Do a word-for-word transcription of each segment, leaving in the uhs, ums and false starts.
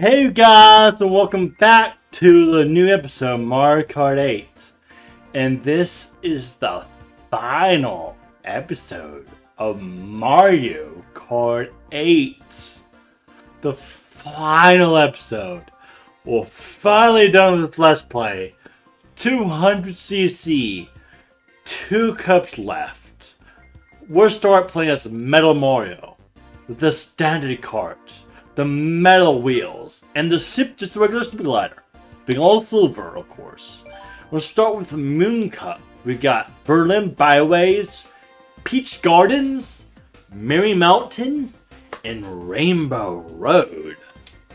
Hey guys, and welcome back to the new episode of Mario Kart eight. And this is the final episode of Mario Kart eight. The final episode. We're finally done with this Let's Play. two hundred C C. Two cups left. We'll start playing as Metal Mario. The standard cart. The metal wheels, and the ship, just the regular super glider, being all silver, of course. We'll start with the Moon Cup. We got Berlin Byways, Peach Gardens, Merry Mountain, and Rainbow Road.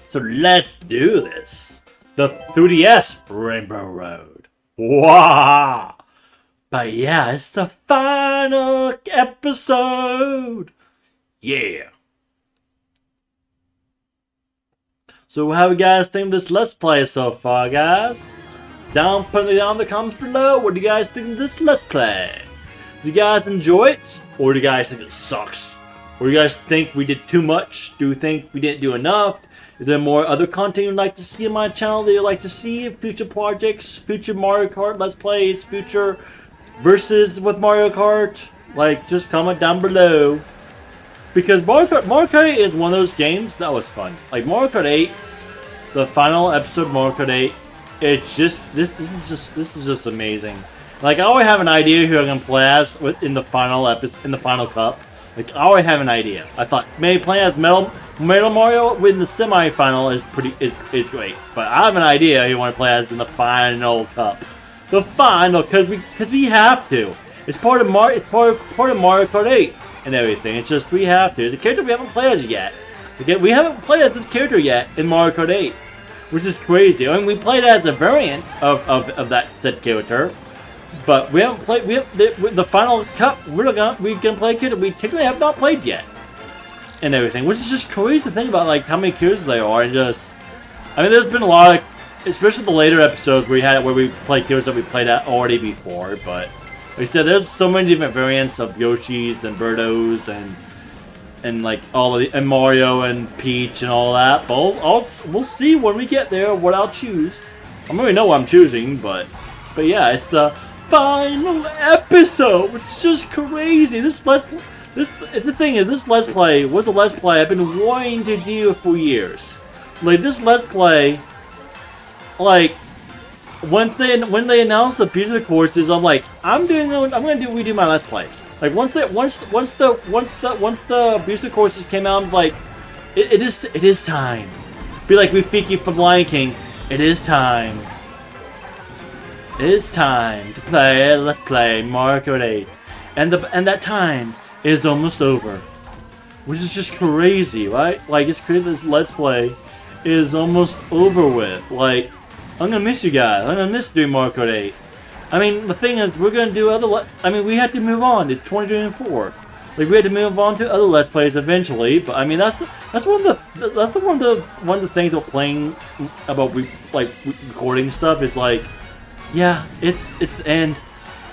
So let's do this. The three D S Rainbow Road. Wow! But yeah, it's the final episode. Yeah. So how you guys think of this Let's Play so far, guys? Down, put it down in the comments below. What do you guys think of this Let's Play? Do you guys enjoy it? Or do you guys think it sucks? Or do you guys think we did too much? Do you think we didn't do enough? Is there more other content you'd like to see on my channel that you'd like to see? Future projects, future Mario Kart Let's Plays, future versus with Mario Kart? Like, just comment down below. Because Mario Kart, Mario Kart eight is one of those games that was fun. Like, Mario Kart eight, the final episode of Mario Kart eight, it's just, this, this is just, this is just amazing. Like, I already have an idea who I'm gonna play as with, in the final episode, in the final cup. Like, I already have an idea. I thought, maybe playing as Metal, Metal Mario in the semi-final is pretty, is, is great. But I have an idea who you want to play as in the final cup. The final, cause we, cause we have to. It's part of Mario, it's part of, part of Mario Kart eight. And everything, it's just we have to. It's a character we haven't played as yet. We haven't played as this character yet in Mario Kart eight, which is crazy. I mean, we played as a variant of, of, of that said character, but we haven't played. We have, the, the final cup. We're gonna we can play a character we technically have not played yet, and everything, which is just crazy to think about, like how many characters there are, and just I mean, there's been a lot of, especially the later episodes where we had where we played characters that we played at already before, but. Like I said, there's so many different variants of Yoshis and Birdos and and like all of the and Mario and Peach and all that. But I'll, I'll, we'll see when we get there what I'll choose. I don't really know what I'm choosing, but but yeah, it's the final episode. It's just crazy. This let's this the thing is this Let's Play was a Let's Play I've been wanting to do for years. Like this Let's Play, like. Once they when they announced the future courses, I'm like, I'm doing I'm gonna do redo my Let's Play. Like once that once once the once the once the future courses came out, I'm like, it, it is it is time. Be like Rafiki from Lion King, it is time. It is time to play Let's Play Mario Kart eight, and the and that time is almost over, which is just crazy, right? Like it's crazy. This Let's Play is almost over with, like. I'm gonna miss you guys. I'm gonna miss doing Mario Kart eight. I mean, the thing is, we're gonna do other. Le I mean, we had to move on. It's twenty twenty-four. Like we had to move on to other Let's Plays eventually. But I mean, that's that's one of the that's the one of the one of the things about playing about we like recording stuff. It's like, yeah, it's it's the end.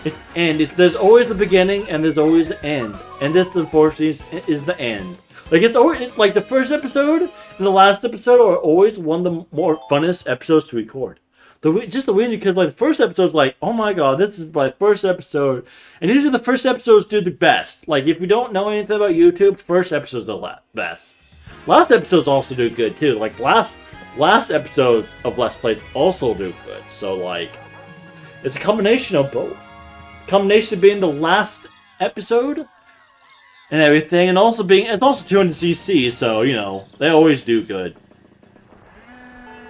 It's the end. It's there's always the beginning and there's always the end. And this, unfortunately, is, is the end. Like it's always it's like the first episode. And the last episode are always one of the more funnest episodes to record. The just the weird because like the first episode's like, oh my god, this is my first episode, and usually the first episodes do the best. Like if you don't know anything about YouTube, first episodes are the best. Last episodes also do good too. Like last last episodes of Let's Plays also do good. So like, it's a combination of both. Combination being the last episode. And everything, and also being, it's also two hundred C C, so you know they always do good.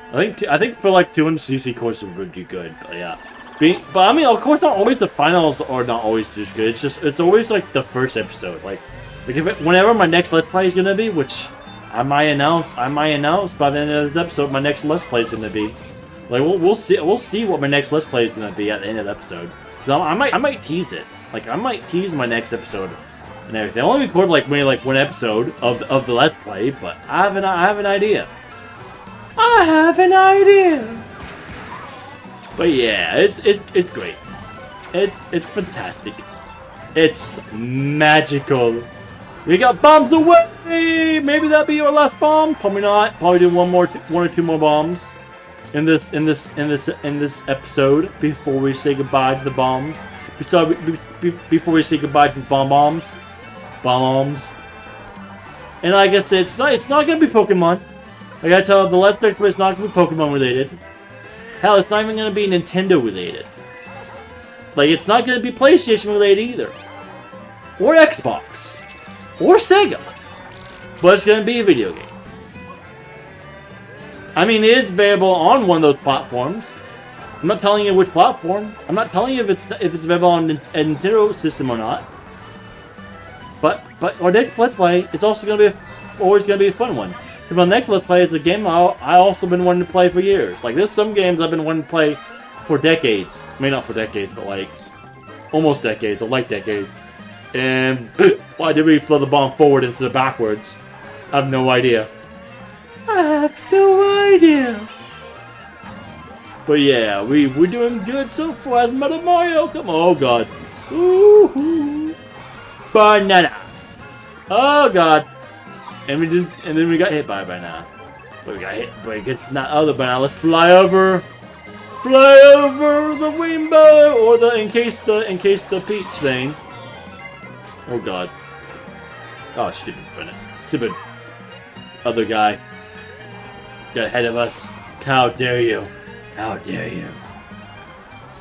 I think I think for like two hundred C C courses would do good, but yeah. Being, but I mean, of course, not always the finals are not always just good. It's just it's always like the first episode, like like if it, whenever my next Let's Play is gonna be, which I might announce, I might announce by the end of this episode my next Let's Play is gonna be. Like we'll we'll see we'll see what my next Let's Play is gonna be at the end of the episode. So I might I might tease it, like I might tease my next episode. And everything. I only record like maybe like one episode of of the Let's Play, but I have an I have an idea. I have an idea. But yeah, it's it's it's great. It's it's fantastic. It's magical. You got bombs away! Maybe that'll be your last bomb. Probably not. Probably do one more, one or two more bombs in this, in this, in this, in this episode before we say goodbye to the bombs. Before we say goodbye to the bomb bombs, bombs. And like I said, it's not, it's not gonna be Pokemon. I gotta tell you, the last next one is not gonna be Pokemon related. Hell, it's not even gonna be Nintendo related. Like, it's not gonna be PlayStation related either, or Xbox. Or Sega, but it's going to be a video game. I mean, it is available on one of those platforms. I'm not telling you which platform. I'm not telling you if it's if it's available on a Nintendo system or not. But but our next Let's Play, it's also going to be a, always going to be a fun one. Because my next Let's Play is a game I'll, I also been wanting to play for years. Like, there's some games I've been wanting to play for decades. I mean, not for decades, but like almost decades or like decades. And why did we throw the bomb forward instead of backwards? I have no idea. I have no idea. But yeah, we we're doing good so far as Metal Mario. Come on, oh god. Ooh, banana. Oh god. And we did, and then we got hit by a banana. But we got hit. But it gets not other banana. Let's fly over, fly over the rainbow, or the in case the in case the peach thing. Oh god. Oh, stupid Bennett. Stupid other guy. Got ahead of us. How dare you? How dare you?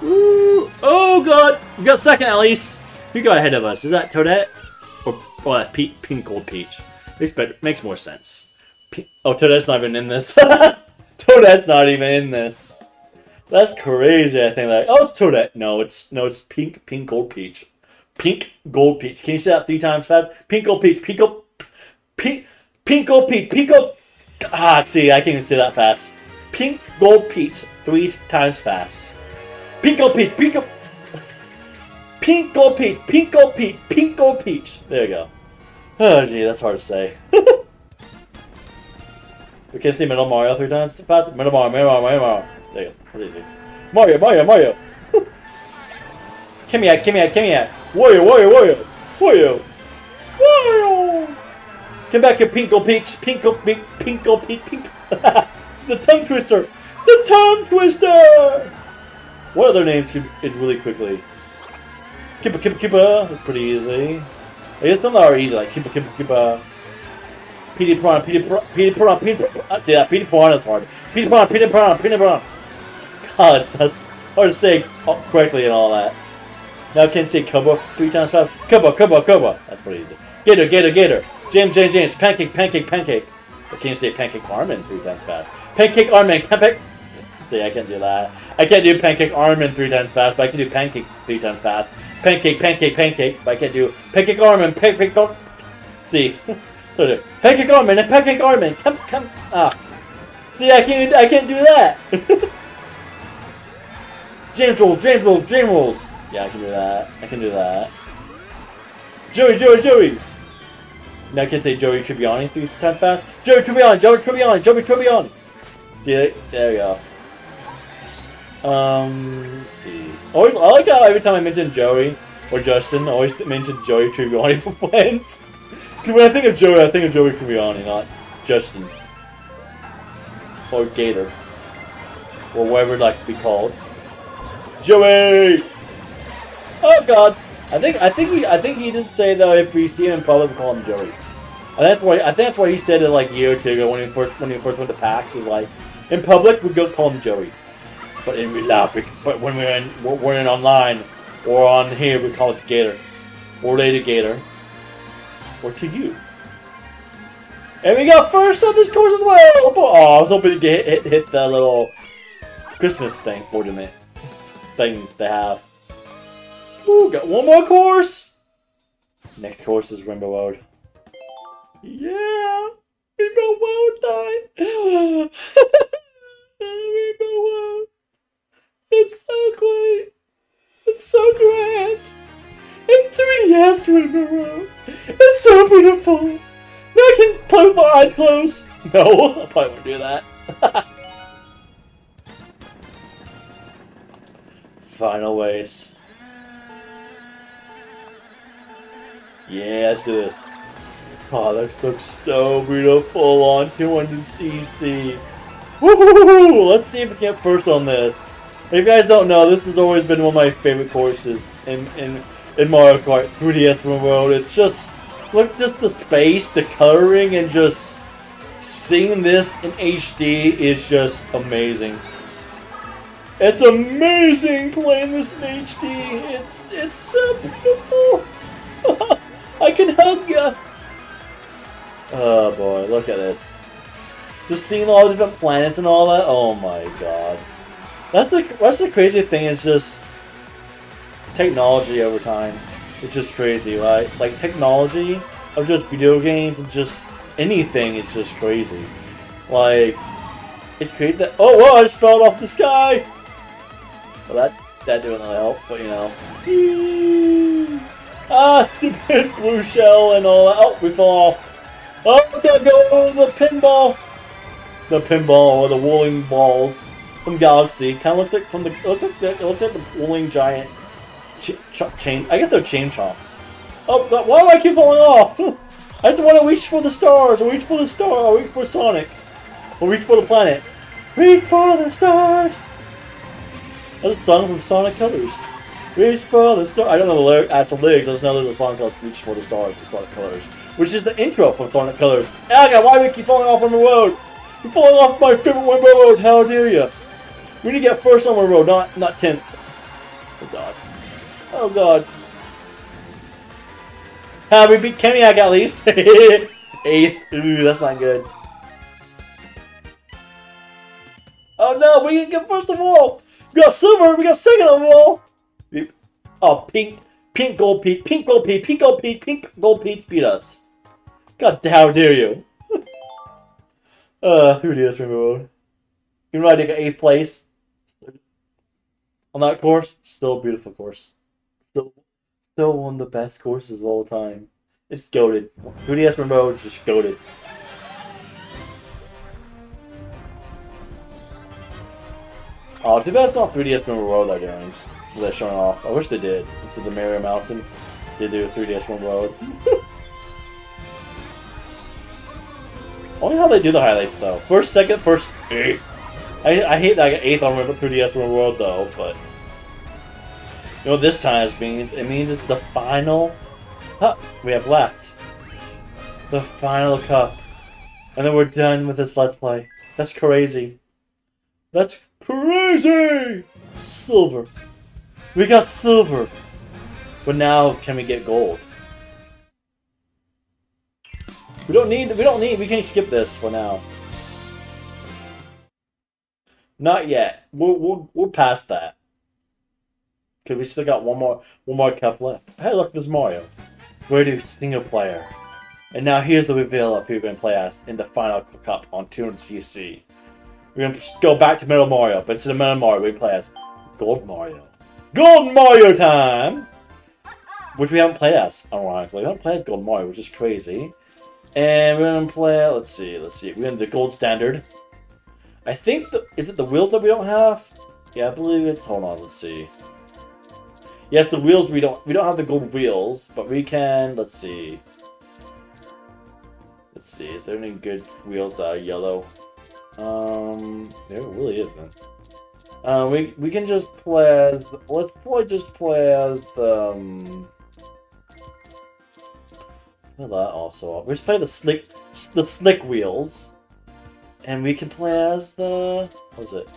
Ooh. Oh god! We got second at least! Who got ahead of us? Is that Toadette? Or, or that Pe Pink Gold Peach? Makes better, makes more sense. Pe oh, Toadette's not even in this. Toadette's not even in this. That's crazy, I think. Like, oh, it's Toadette. No, it's, no, it's Pink, Pink Gold Peach. Pink Gold Peach. Can you say that three times fast? Pink Gold Peach. Pink Gold Peach. Pink Gold Peach. Pink Gold. Ah, see, I can't even say that fast. Pink Gold Peach three times fast. Pink Gold Peach. Pink Gold. Pink Gold Peach. Pink Gold Peach. Pink Gold Peach. There you go. Oh, gee, that's hard to say. We can't say Metal Mario three times fast. Metal Mario. Metal Mario. Metal Mario. There you go. That's easy. Mario. Mario. Mario. Gimme at. Gimme at. Gimme at. Wario, Wario, Wario, Wario, Wario! Come back here, Pinkle Peach, Pinkle, Pink, Pinkle Peach, Pink. It's the tongue twister, the tongue twister. What other names could it really quickly? Kippa, Kippa, Kippa. That's pretty easy. I guess some are easy, like Kippa, Kippa, Kippa. Petey Piranha, Petey Piranha, Petey Piranha, Petey Piranha. See that Petey Piranha's hard. Petey Piranha, Petey Piranha, Petey Piranha. God, it's hard to say correctly and all that. Now I can't say Cubba three times fast. Cubba, Cubba, Cubba. That's pretty easy. Gator, Gator, Gator. James, James, James. Pancake, Pancake, Pancake. I can't say Pancake Armin three times fast. Pancake Armin, Pancake. See, I can't do that. I can't do Pancake Armin three times fast, but I can do Pancake three times fast. Pancake, Pancake, Pancake. But I can't do Pancake Armin, Pancake. See, so do Pancake Armin and Pancake Armin. Come, come. Ah. See, I can't. I can't do that. James rolls, James rolls, James rolls. Yeah, I can do that. I can do that. Joey, Joey, Joey! Now I can say Joey Tribbiani three times fast. Joey Tribbiani, Joey Tribbiani, Joey Tribbiani! See, there we go. Um, let's see. Always, I like how every time I mention Joey or Justin, I always mention Joey Tribbiani for plans. Because when I think of Joey, I think of Joey Tribbiani, not Justin. Or Gator. Or whatever it likes to be called. Joey! Oh god! I think I think he I think he didn't say though if we see him probably call him Joey. And that's why I think that's why he said it like a year or two ago when he first when he first went to PAX. He was like, in public we go call him Joey, but in real life, we, but when we're in we're in online or on here we call it Gator, or later Gator, or to you. And we got first on this course as well. Oh, I was hoping to get hit hit, hit that little Christmas thing for the thing they have. Ooh, got one more course! Next course is Rainbow Road. Yeah! Rainbow Road time! Rainbow Road! It's so great! It's so grand! And three D S Rainbow Road! It's so beautiful! Now I can play with my eyes closed! No, I probably won't do that. Final race. Yeah, let's do this. Oh, this looks so beautiful on two hundred C C. Woohoo! Let's see if we get first on this. If you guys don't know, this has always been one of my favorite courses in in, in Mario Kart three D S Rainbow Road. It's just, look, just the space, the coloring, and just seeing this in H D is just amazing. It's amazing playing this in H D. It's it's so beautiful. I can hug ya. Oh boy, look at this. Just seeing all the different planets and all that. Oh my god. That's the that's the crazy thing is just technology over time. It's just crazy, right? Like technology of just video games and just anything is just crazy. Like it's crazy that oh whoa, I just fell off the sky. Well that that didn't really help, but you know. Ah, stupid blue shell and all that. Oh, we fell off. Oh, we gotta go over the pinball. The pinball or the whirling balls. From Galaxy, kind of looks like from the looks like the, it looks like the pulling giant ch ch chain. I guess they're chain chomps. Oh God! Why do I keep falling off? I just want to reach for the stars. Or reach for the star. Or reach for Sonic. Or reach for the planets. Reach for the stars. That's a song from Sonic Colors. Reach for the stars. I don't know the lyric, actual lyrics. I just know there's a song called "Reach for the Stars" from Sonic Colors, which is the intro from Sonic Colors. Oh God! Why do we keep falling off on the road? You're falling off my favorite Rainbow Road. How dare you? We need to get first on the road, not not tenth. Oh god. Oh god. Ah, we beat Kemiak at least. Eighth. Ooh, that's not good. Oh no, we didn't get first of all. We got silver. We got second of all. Oh, pink, pink gold peach, pink gold peach, pink gold peach, pink gold peach beat us. God, how dare you? uh, who did this Rainbow Road? You know I did get eighth place. On that course, still a beautiful course. Still, still one of the best courses of all time. It's goated. three D S Rainbow is just goated. Oh, too bad it's not three D S Rainbow Road they're doing. They're showing off. I wish they did. Instead of the Merry Mountain, they do a three D S Rainbow Road. I wonder how they do the highlights though. First, second, first, eighth. I, I hate that I got eighth on three D S World World though, but you know what this time it means? It means it's the final cup we have left. The final cup. And then we're done with this Let's Play. That's crazy. That's crazy! Silver. We got silver. But now can we get gold? We don't need, we don't need, we can't skip this for now. Not yet. We're we're we're past that. Cause we still got one more one more cup left. Hey, look, there's Mario. Where do single player? And now here's the reveal of who we're gonna play as in the final cup on two hundred C C. We're gonna go back to Metal Mario, but instead of Metal Mario, we play as Gold Mario. Gold Mario time, which we haven't played as. Ironically, we haven't played as Gold Mario, which is crazy. And we're gonna play. Let's see. Let's see. We're in the gold standard. I think the, is it the wheels that we don't have? Yeah, I believe it's. Hold on, let's see. Yes, the wheels we don't we don't have the gold wheels, but we can. Let's see. Let's see. Is there any good wheels that are yellow? Um, there really isn't. Uh, we we can just play as. Let's probably just play as the. Um, that also up. We just play the slick the slick wheels. And we can play as the what was it?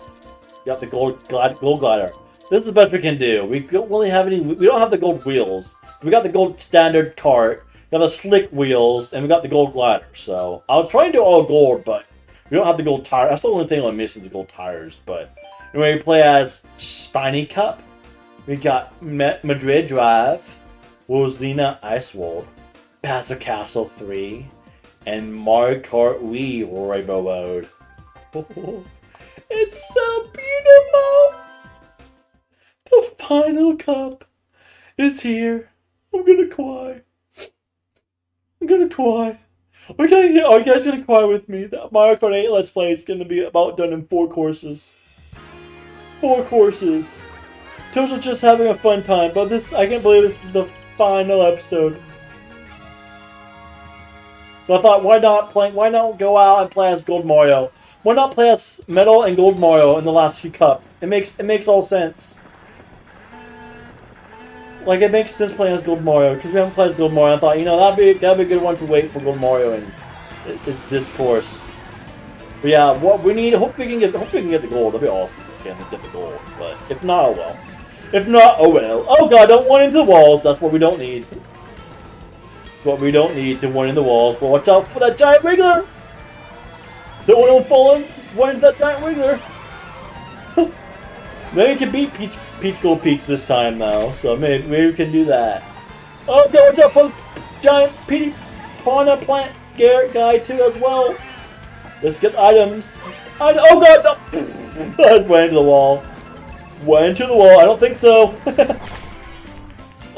Got the gold glide, gold glider. This is the best we can do. We don't really have any. We don't have the gold wheels. We got the gold standard cart. Got the slick wheels, and we got the gold glider. So I was trying to do all gold, but we don't have the gold tire. That's the only thing I'm missing: the gold tires. But anyway, we play as Spiny Cup. We got Madrid Drive, Rosalina Ice World, Bowser Castle three. And Mario Kart Wii Rainbow Road. It's so beautiful! The final cup is here. I'm gonna cry. I'm gonna cry. Are you, are you guys gonna cry with me? That Mario Kart eight Let's Play is gonna be about done in four courses. Four courses. In terms of just having a fun time, but this I can't believe this is the final episode. But I thought, why not play? Why not go out and play as Gold Mario? Why not play as Metal and Gold Mario in the last few cup? It makes it makes all sense. Like, it makes sense playing as Gold Mario because we haven't played as Gold Mario. I thought, you know, that'd be that'd be a good one to wait for Gold Mario in this course. But yeah, what we need. Hope we can get. Hope we can get the gold. That'd be awesome. Can get the gold, but if not, oh well. If not, oh well. Oh god, don't run into the walls. That's what we don't need. What we don't need to run in the walls, but watch out for that giant wiggler! Don't want to fall in, run into that giant wiggler! Maybe we can beat Peach, Peach Gold Peach this time now, so maybe, maybe we can do that. Oh god, watch out for the giant Petey Fauna Plant Garrett guy too as well! Let's get items. I, oh god! No. I went into the wall. Went into the wall, I don't think so.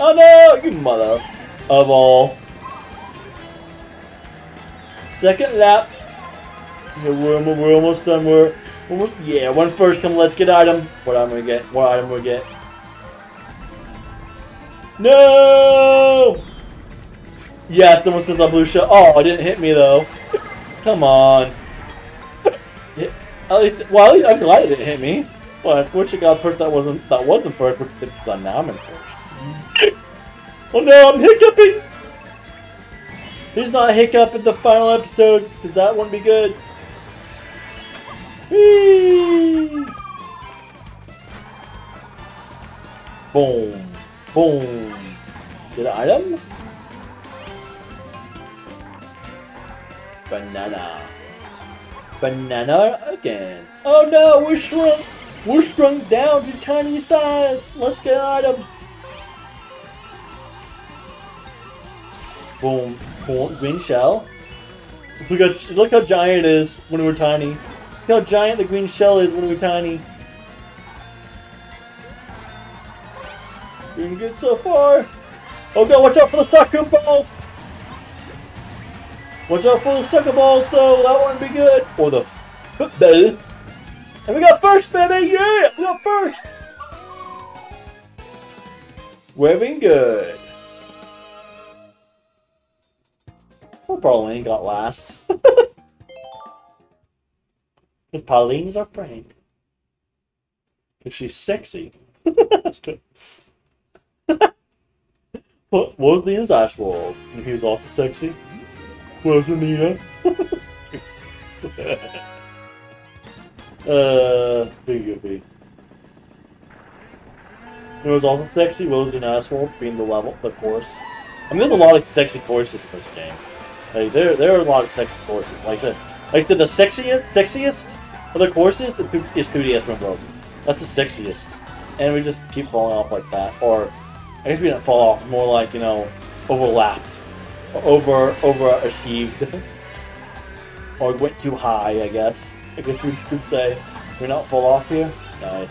Oh no! You mother of all. Second lap. We're, we're almost done. We're almost, yeah. One first come. Let's get item. What item we get? What item we get? No. Yes. Someone says I blue shell. Oh, it didn't hit me though. Come on. It, at least, well, at least I'm glad it didn't hit me. But unfortunately, God, first that wasn't that wasn't first. It's done now. I'm in first. Oh no! I'm hiccuping. Please not hiccup at the final episode, because that wouldn't be good. Whee! Boom. Boom. Get an item? Banana. Banana again. Oh no, we're shrunk! We're shrunk down to tiny size! Let's get an item! Boom. Green shell. Look how, look how giant it is when we're tiny. Look how giant the green shell is when we're tiny. Doing good so far. Oh god, watch out for the soccer ball! Watch out for the soccer balls though, that wouldn't be good. Or the football. And we got first, baby! Yeah! We got first! We're being good. Well, Pauline got last. Because Pauline's our friend. Because she's sexy. What was Rosalina's Ice World? And he was also sexy. Rosalina. uh, goofy. It was also sexy. Rosalina's Ice World being the level, the course. I mean, there's a lot of sexy courses in this game. Like, there, there are a lot of sexy courses. Like the, like the, the sexiest, sexiest of the courses is three D S Rainbow Road. That's the sexiest, and we just keep falling off like that. Or, I guess we didn't fall off. More like, you know, overlapped, or over, overachieved, or went too high. I guess. I guess we could say we're not fall off here. Nice.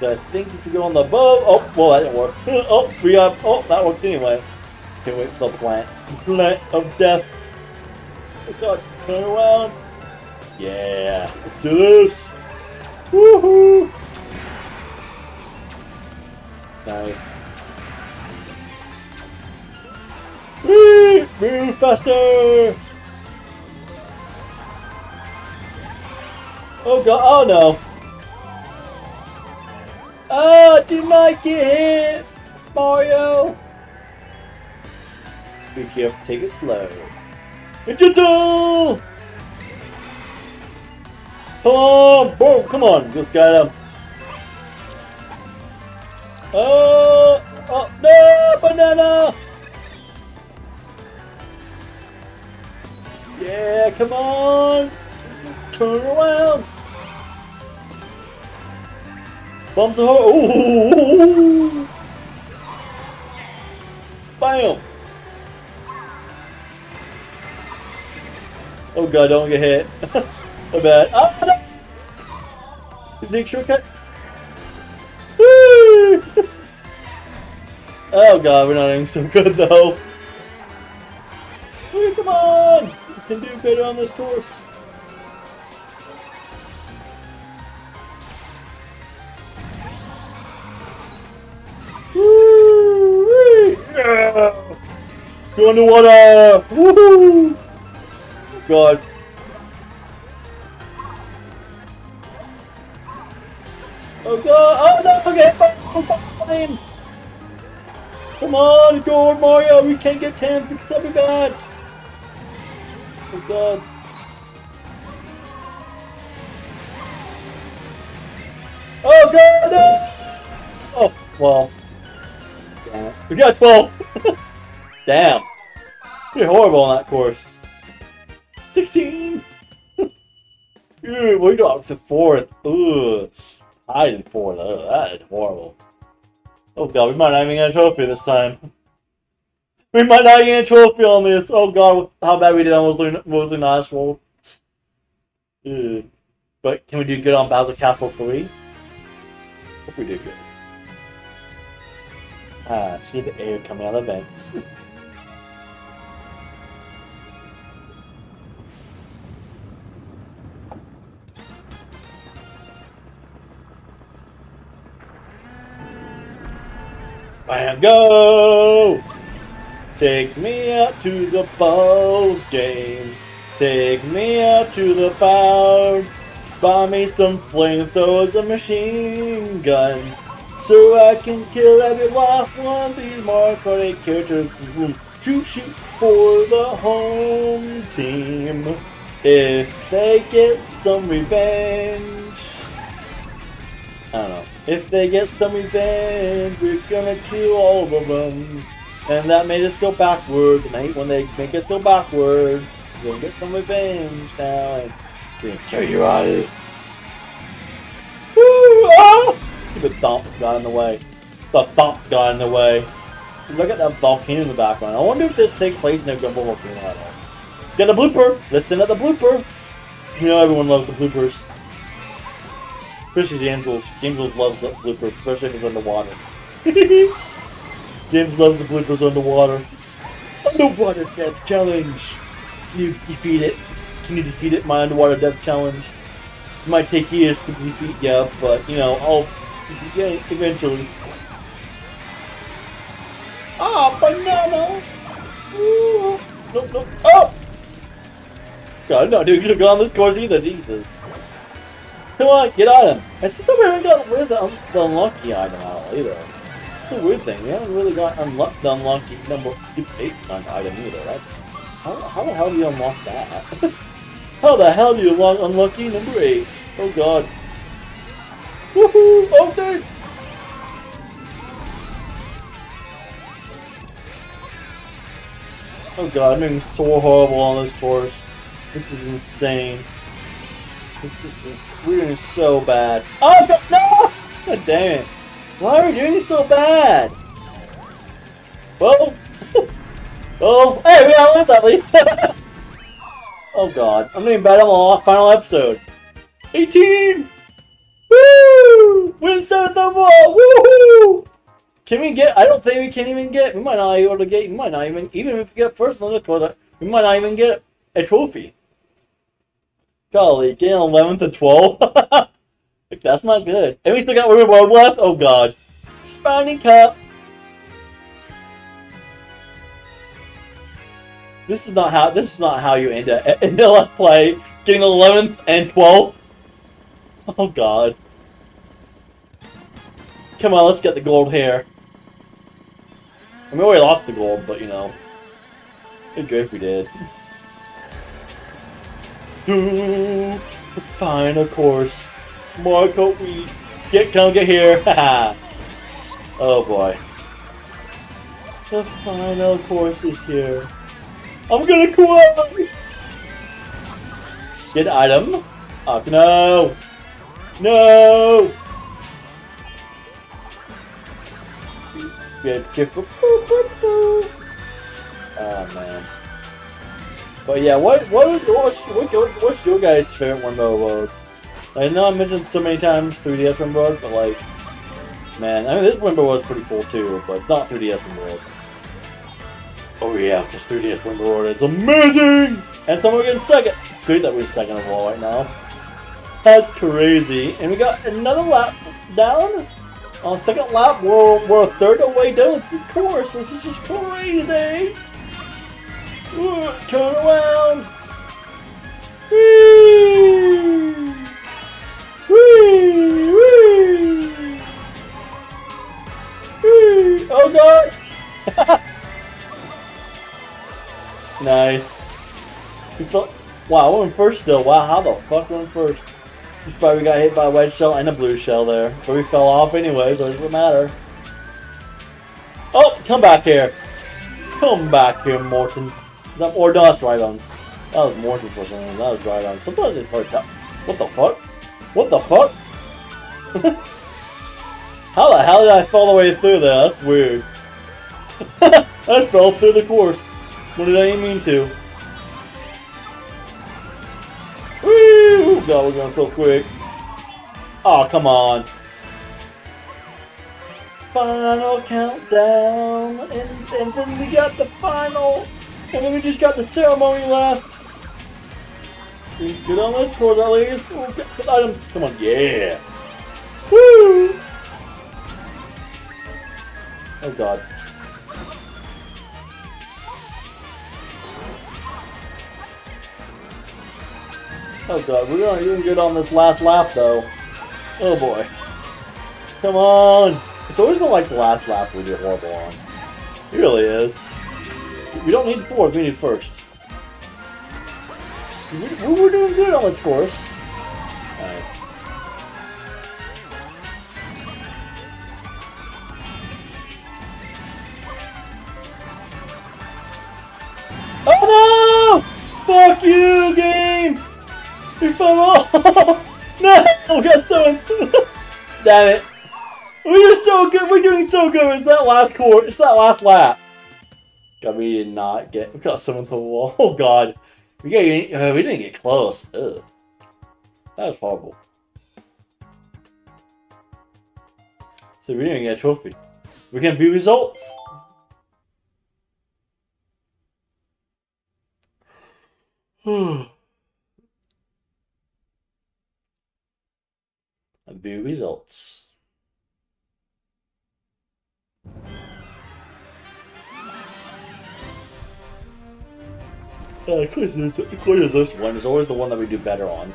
So I think if we go on the above. Oh, well, that didn't work. Oh, we got. Oh, that worked anyway. Can't wait for the plant. Plant of death. Oh god, turn around. Yeah, let's do this. Woohoo! Nice. Whee! Move faster! Oh god, oh no. Oh, do not get hit, Mario! Be careful, take it slow. It's a duel! Come on, boom, come on, just got him. Oh, oh, no, banana! Yeah, come on! Turn around! Bump the hole! Bam! Oh god, don't get hit. My bad. Oh no! Big shortcut. Woo! Oh god, we're not doing so good though. Woo, come on! We can do better on this course. Woo! Yeah! Go in the water! Woohoo! God. Oh God! Oh no! Okay, five times. Come on, Gold Mario! We can't get tenth. It's gonna be bad. Oh God. Oh God! No! Oh well. Damn it. We got twelve. Damn. Pretty horrible on that course. sixteen. Ooh, we dropped to fourth. Ooh. I didn't four though. That is horrible. Oh god, we might not even get a trophy this time. We might not get a trophy on this. Oh god, how bad we did on Rosalina Ice World. But can we do good on Bowser Castle three? Hope we do good. Ah, see the air coming out of the vents. Bam, go! Take me out to the ball game. Take me out to the power. Buy me some flamethrowers and machine guns, so I can kill every last one of these Mario Kart characters. Shoot, shoot for the home team. If they get some revenge. I don't know. If they get some revenge, we're gonna kill all of them. And that made us go backwards, and I hate when they make us go backwards. We're gonna get some revenge now, and we're gonna kill you all. Woo! Oh! Stupid thump got in the way. The thump got in the way. Look at that volcano in the background. I wonder if this takes place in a Gumbo volcano at all. Get a blooper! Listen to the blooper! You know everyone loves the bloopers. Especially James Wills. James Wills loves the bloopers, especially if it's underwater. James loves the bloopers underwater. Underwater Death Challenge! Can you defeat it? Can you defeat it, my Underwater Death Challenge? It might take years to defeat, yeah, but, you know, I'll get it eventually. Ah, banana! Ooh. Nope, nope. Oh! God, no, dude, you should've gone on this course either, Jesus. Come on, get on him! I still haven't got rid of the, un the unlucky item out either. It's a weird thing, we haven't really got unlocked the unlucky number eight item either. That's how, how the hell do you unlock that? How the hell do you unlock unlucky number eight? Oh god. Woohoo! Oh dang! Oh god, I'm doing so horrible on this course. This is insane. This is this. We're doing so bad. Oh god, no! God damn it! Why are we doing so bad? Well, oh, hey, we got left at least. Oh god, I'm doing bad on the final episode. eighteen. Woo! We're seventh overall. Woohoo! Can we get? I don't think we can even get. We might not be able to get. We might not even. Even if we get first on the toilet, we might not even get a trophy. Golly, getting eleventh to twelfth? That's not good. And we still got Rainbow Road left? Oh god. Spiny Cup! This is not how this is not how you end a end a left play, getting eleventh and twelfth. Oh god. Come on, let's get the gold here. I mean, we already lost the gold, but you know. It'd be good if we did. Ooh, the final course. Marco we get come get here. Oh boy. The final course is here. I'm gonna quit. Get item. Oh no. No. Get different. Oh man. But yeah, what what is what's, what what's your guys' favorite Rainbow Road? I know I mentioned so many times three D S Rainbow Road, but like, man, I mean this Rainbow Road is pretty cool too, but it's not three D S Rainbow Road. Oh yeah, because three D S Rainbow Road is amazing, and someone getting second. Great that we're second overall right now. That's crazy, and we got another lap down. On second lap, we're we're a third away down with the course, which is just crazy. Turn around! Woo! Woo! Woo! Woo! Oh god! Nice. Wow, I went first still. Wow, how the fuck went first? Despite we got hit by a white shell and a blue shell there. But we fell off anyway, so it doesn't matter. Oh, come back here. Come back here, Morton. That, or no, that's Rhydon. That was Morton for something. That was Rhydon. Sometimes it hurts up. What the fuck? What the fuck? How the hell did I fall the way through there? That's weird. I fell through the course. What did I even mean to? Woo! God, we're going so quick. Oh, come on. Final countdown, and, and then we got the final, and then we just got the ceremony left. We get on this towards our latest items. Come on, yeah. Woo! Oh god. Oh god, we're gonna even get on this last lap though. Oh boy. Come on! It's always been like the last lap we get horrible on. It really is. We don't need fourth, we need first. We, we were doing good on this course. Nice. Oh no! Fuck you, game! We fell off! No! We got so damn it. We are so good. We're doing so good. It's that last court. It's that last lap. God, we did not get. We got someone to the wall. Oh god, we got. Uh, we didn't get close. Ugh. That was horrible. So we didn't even get a trophy. We can view results. View results. Uh, of course, this, of course this one is always the one that we do better on.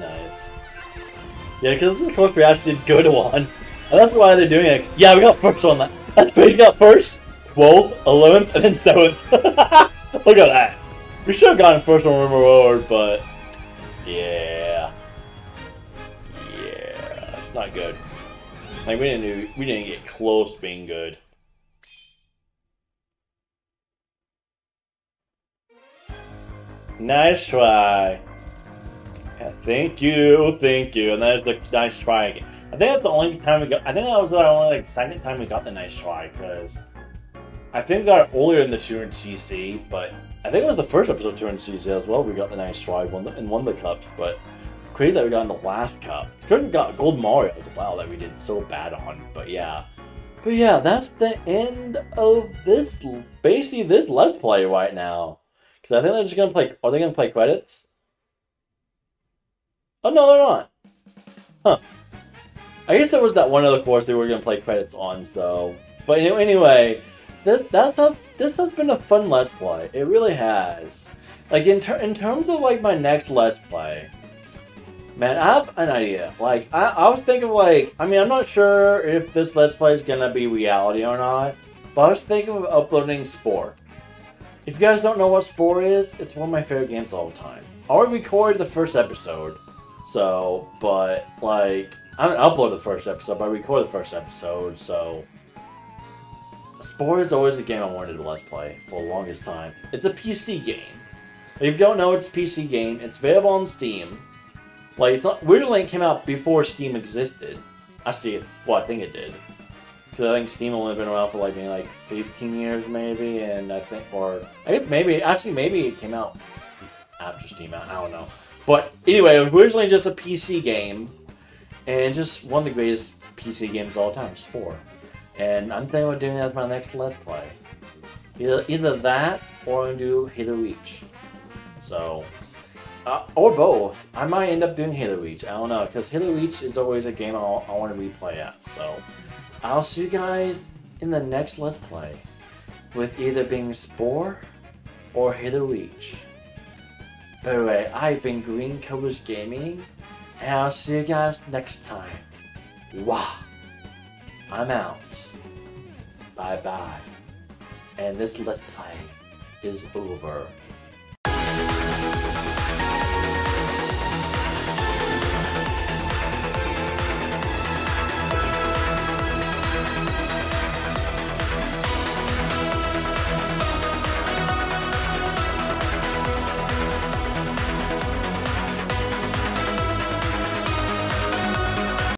Nice. Yeah, because of course we actually did good one. And that's why they're doing it. Yeah, we got first on that. That's pretty we got first, twelfth, eleventh, and then seventh. Look at that. We should have gotten first on Rainbow Road, but yeah. Yeah. It's not good. Like we didn't do, we didn't get close to being good. Nice try. Yeah, thank you, thank you. And that is the nice try again. I think that's the only time we got. I think that was the only like second time we got the nice try because I think we got it earlier in the two hundred C C, but I think it was the first episode two hundred C C as well. We got the nice try, won the, and won the cups. But crazy that we got in the last cup. Sure, we got Gold Mario as well that we did so bad on. But yeah, but yeah, that's the end of this basically this Let's Play right now. Because I think they're just going to play... Are they going to play credits? Oh, no, they're not. Huh. I guess there was that one other course they were going to play credits on, so... But anyway, this that, that, this has been a fun Let's Play. It really has. Like, in, ter in terms of, like, my next Let's Play... Man, I have an idea. Like, I, I was thinking, like... I mean, I'm not sure if this Let's Play is going to be reality or not. But I was thinking of uploading Spore. If you guys don't know what Spore is, it's one of my favorite games of all time. I already recorded the first episode, so, but, like, I haven't uploaded the first episode, but I recorded the first episode, so. Spore is always a game I wanted to Let's Play for the longest time. It's a P C game. If you don't know, it's a P C game. It's available on Steam. Like, it's not, originally it came out before Steam existed. Actually, well, I think it did. Because I think Steam only been around for like maybe like fifteen years maybe, and I think, or I guess maybe, actually maybe it came out after Steam out, I don't know. But anyway, it was originally just a P C game, and just one of the greatest P C games of all time, Spore. And I'm thinking about doing that as my next Let's Play. Either, either that, or I'm going to do Halo Reach. So, uh, or both. I might end up doing Halo Reach, I don't know, because Halo Reach is always a game I'll, I want to replay at, so. I'll see you guys in the next Let's Play with either being Spore or Halo Reach. By the way, I've been GreenCobrasGaming, and I'll see you guys next time. Wah! I'm out. Bye bye. And this Let's Play is over.